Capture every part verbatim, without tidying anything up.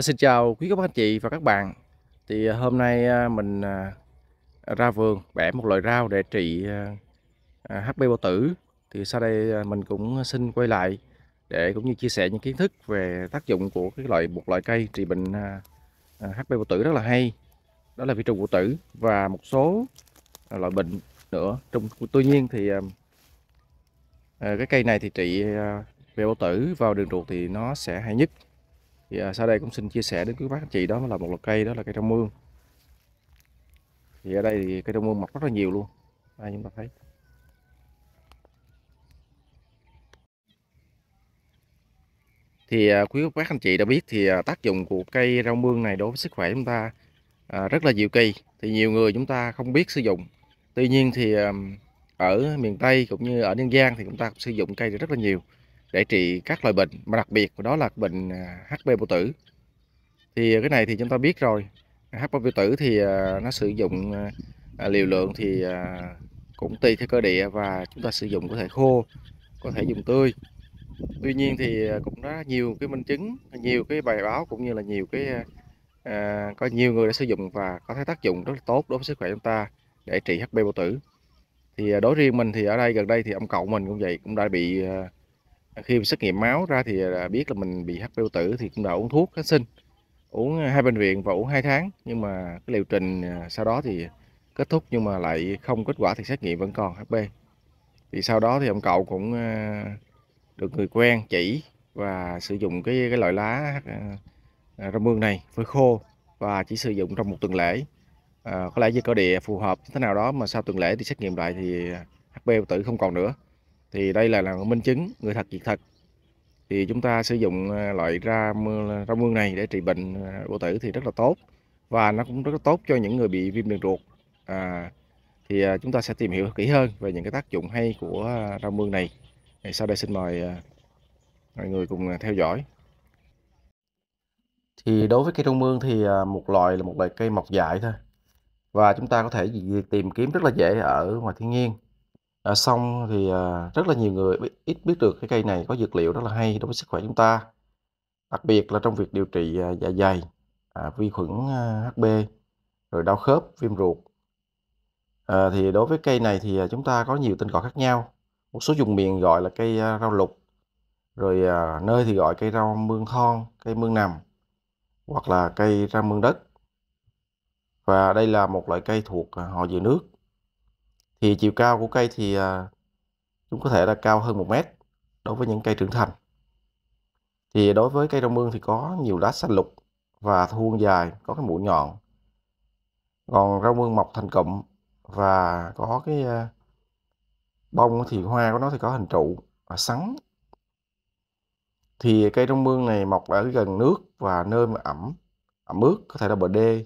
Xin chào quý các bác chị và các bạn. Thì hôm nay mình ra vườn bẻ một loại rau để trị hát pê bao tử. Thì sau đây mình cũng xin quay lại để cũng như chia sẻ những kiến thức về tác dụng của cái loại một loại cây trị bệnh hát pê bao tử rất là hay, đó là vi trùng bao tử và một số loại bệnh nữa. Tuy nhiên thì cái cây này thì trị về bao tử vào đường ruột thì nó sẽ hay nhất. Thì sau đây cũng xin chia sẻ đến quý bác chị, đó là một loại cây, đó là cây rau mương. Thì ở đây thì cây rau mương mọc rất là nhiều luôn. Đây chúng ta thấy. Thì quý bác anh chị đã biết thì tác dụng của cây rau mương này đối với sức khỏe chúng ta rất là nhiều kỳ. Thì nhiều người chúng ta không biết sử dụng. Tuy nhiên thì ở miền Tây cũng như ở An Giang thì chúng ta sử dụng cây rất là nhiều để trị các loại bệnh, mà đặc biệt đó là bệnh hát pê bao tử. Thì cái này thì chúng ta biết rồi, hát pê bao tử thì nó sử dụng liều lượng thì cũng tùy theo cơ địa, và chúng ta sử dụng có thể khô, có thể dùng tươi. Tuy nhiên thì cũng đã nhiều cái minh chứng, nhiều cái bài báo cũng như là nhiều cái à, có nhiều người đã sử dụng và có thấy tác dụng rất là tốt đối với sức khỏe chúng ta để trị hát pê bao tử. Thì đối riêng mình thì ở đây gần đây thì ông cậu mình cũng vậy, cũng đã bị, khi xét nghiệm máu ra thì biết là mình bị hát pê bao tử, thì cũng đã uống thuốc kháng sinh, uống hai bệnh viện và uống hai tháng, nhưng mà cái liệu trình sau đó thì kết thúc nhưng mà lại không kết quả, thì xét nghiệm vẫn còn hát pê. Thì sau đó thì ông cậu cũng được người quen chỉ và sử dụng cái cái loại lá rau mương này phơi khô và chỉ sử dụng trong một tuần lễ. À, có lẽ do cơ địa phù hợp thế nào đó mà sau tuần lễ thì xét nghiệm lại thì hát pê bao tử không còn nữa. Thì đây là, là minh chứng, người thật việc thật. Thì chúng ta sử dụng loại ra rau mương này để trị bệnh bao tử thì rất là tốt, và nó cũng rất là tốt cho những người bị viêm đường ruột. à, Thì chúng ta sẽ tìm hiểu kỹ hơn về những cái tác dụng hay của rau mương này. Thì sau đây xin mời mọi người cùng theo dõi. Thì đối với cây rau mương thì một loại là một loại cây mọc dại thôi, và chúng ta có thể tìm kiếm rất là dễ ở ngoài thiên nhiên. À, xong thì à, rất là nhiều người biết, ít biết được cái cây này có dược liệu rất là hay đối với sức khỏe chúng ta, đặc biệt là trong việc điều trị à, dạ dày, à, vi khuẩn à, hát pê, rồi đau khớp, viêm ruột. À, thì đối với cây này thì à, chúng ta có nhiều tên gọi khác nhau, một số vùng miền gọi là cây à, rau lục, rồi à, nơi thì gọi cây rau mương thon, cây mương nằm, hoặc là cây rau mương đất. Và đây là một loại cây thuộc à, họ dừa nước. Thì chiều cao của cây thì chúng có thể là cao hơn một mét đối với những cây trưởng thành. Thì đối với cây rau mương thì có nhiều lá xanh lục và thuôn dài, có cái mũi nhọn. Còn rau mương mọc thành cụm và có cái bông, thì hoa của nó thì có hình trụ và sắn. Thì cây rau mương này mọc ở gần nước và nơi mà ẩm, ẩm ướt, có thể là bờ đê,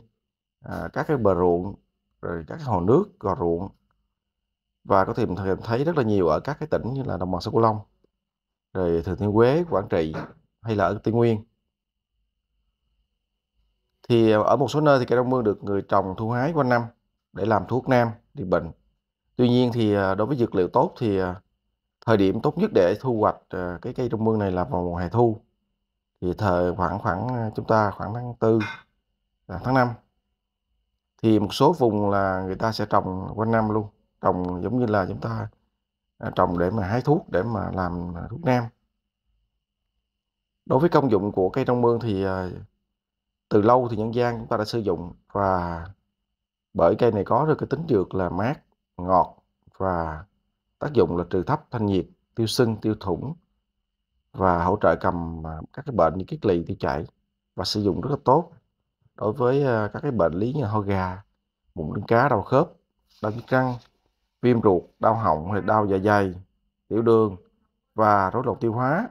các cái bờ ruộng, rồi các cái hồ nước, gò ruộng. Và có thể mình thấy rất là nhiều ở các cái tỉnh như là Đồng bằng Sông Cửu Long, rồi Thừa Thiên Huế, Quảng Trị hay là ở Tây Nguyên. Thì ở một số nơi thì cây rau mương được người trồng thu hái quanh năm để làm thuốc nam trị bệnh. Tuy nhiên thì đối với dược liệu tốt thì thời điểm tốt nhất để thu hoạch cái cây rau mương này là vào mùa hè thu. Thì thời khoảng khoảng chúng ta khoảng tháng tư là tháng năm. Thì một số vùng là người ta sẽ trồng quanh năm luôn, trồng giống như là chúng ta trồng để mà hái thuốc, để mà làm thuốc nam. Đối với công dụng của cây rau mương thì từ lâu thì nhân gian chúng ta đã sử dụng, và bởi cây này có được cái tính dược là mát, ngọt, và tác dụng là trừ thấp, thanh nhiệt, tiêu sưng, tiêu thủng, và hỗ trợ cầm các cái bệnh như kiết lỵ, tiêu chảy, và sử dụng rất là tốt đối với các cái bệnh lý như ho gà, mụn trứng cá, đau khớp, đau nhức răng, viêm ruột, đau họng hay đau dạ dày, tiểu đường và rối loạn tiêu hóa.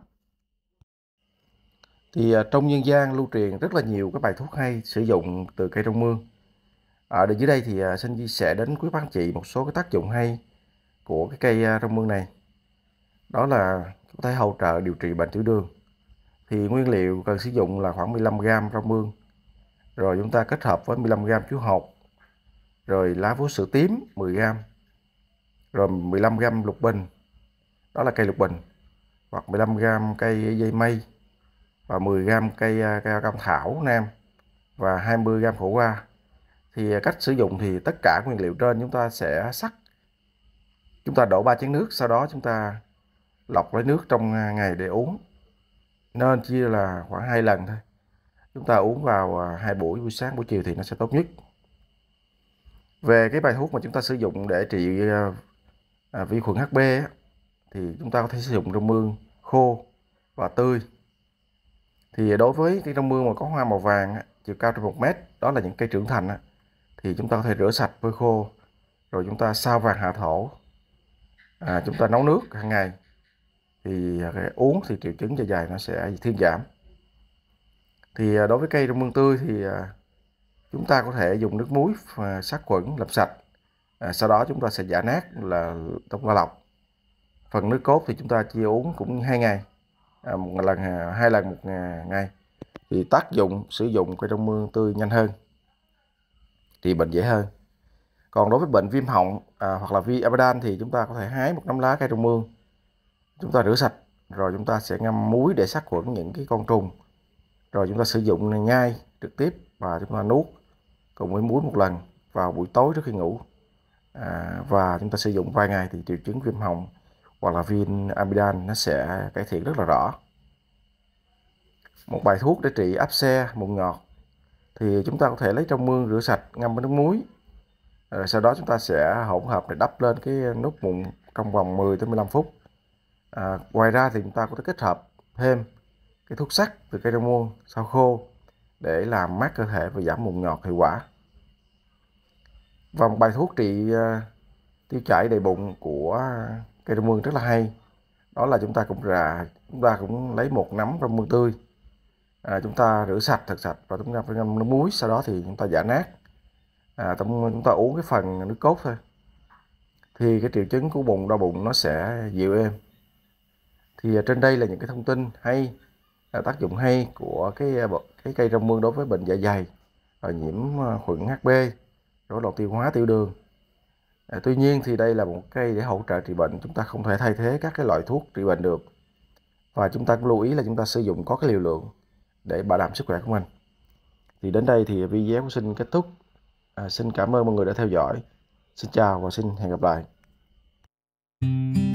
Thì trong nhân gian lưu truyền rất là nhiều các bài thuốc hay sử dụng từ cây rau mương. Ở dưới đây thì xin chia sẻ đến quý bác chị một số cái tác dụng hay của cái cây rau mương này. Đó là có thể hỗ trợ điều trị bệnh tiểu đường. Thì nguyên liệu cần sử dụng là khoảng mười lăm gam rau mương, rồi chúng ta kết hợp với mười lăm gam chuối hột, rồi lá vú sữa tím mười gam, rồi mười lăm gam lục bình, đó là cây lục bình, hoặc mười lăm gam cây dây mây, và mười gam cây, cây cam thảo nam và hai mươi gam khổ qua. Thì cách sử dụng thì tất cả nguyên liệu trên chúng ta sẽ sắc, chúng ta đổ ba chén nước, sau đó chúng ta lọc lấy nước trong ngày để uống, nên chia là khoảng hai lần thôi. Chúng ta uống vào hai buổi, buổi sáng buổi chiều thì nó sẽ tốt nhất. Về cái bài thuốc mà chúng ta sử dụng để trị vi khuẩn hát pê thì chúng ta có thể sử dụng rau mương khô và tươi. Thì đối với cái rau mương mà có hoa màu vàng chiều cao trên một mét, đó là những cây trưởng thành, thì chúng ta có thể rửa sạch với khô rồi chúng ta sao vàng hạ thổ. À, chúng ta nấu nước hàng ngày thì uống thì triệu chứng dài dài nó sẽ thuyên giảm. Thì đối với cây rau mương tươi thì chúng ta có thể dùng nước muối sát khuẩn làm sạch, à, sau đó chúng ta sẽ giã nát là trong la lọc. Phần nước cốt thì chúng ta chia uống cũng hai ngày, à, một lần hai lần một ngày. Thì tác dụng sử dụng cây rau mương tươi nhanh hơn, thì bệnh dễ hơn. Còn đối với bệnh viêm họng à, hoặc là vi amidan thì chúng ta có thể hái một nắm lá cây rau mương, chúng ta rửa sạch rồi chúng ta sẽ ngâm muối để sát khuẩn những cái con trùng, rồi chúng ta sử dụng ngay trực tiếp và chúng ta nuốt cùng với muối một lần vào buổi tối trước khi ngủ, à, và chúng ta sử dụng vài ngày thì triệu chứng viêm họng hoặc là viêm amidan nó sẽ cải thiện rất là rõ. Một bài thuốc để trị áp xe mụn nhọt thì chúng ta có thể lấy rau mương rửa sạch ngâm với nước muối, rồi sau đó chúng ta sẽ hỗn hợp để đắp lên cái nốt mụn trong vòng mười tới mười lăm phút. À, ngoài ra thì chúng ta có thể kết hợp thêm cái thuốc sắc từ cây rau muống sau khô để làm mát cơ thể và giảm mụn nhọt hiệu quả. Và một bài thuốc trị uh, tiêu chảy đầy bụng của cây rau muống rất là hay, đó là chúng ta cũng rà chúng ta cũng lấy một nắm rau muống tươi, à, chúng ta rửa sạch thật sạch và chúng ta phải ngâm nước muối, sau đó thì chúng ta giã nát, à, chúng ta uống cái phần nước cốt thôi, thì cái triệu chứng của bụng đau bụng nó sẽ dịu êm. Thì trên đây là những cái thông tin hay, tác dụng hay của cái, cái cây rau mương đối với bệnh dạ dày, rồi nhiễm khuẩn hát pê, rối loạn tiêu hóa, tiểu đường. À, tuy nhiên thì đây là một cây để hỗ trợ trị bệnh, chúng ta không thể thay thế các cái loại thuốc trị bệnh được. Và chúng ta cũng lưu ý là chúng ta sử dụng có cái liều lượng để bảo đảm sức khỏe của mình. Thì đến đây thì video của xin kết thúc. À, xin cảm ơn mọi người đã theo dõi. Xin chào và xin hẹn gặp lại.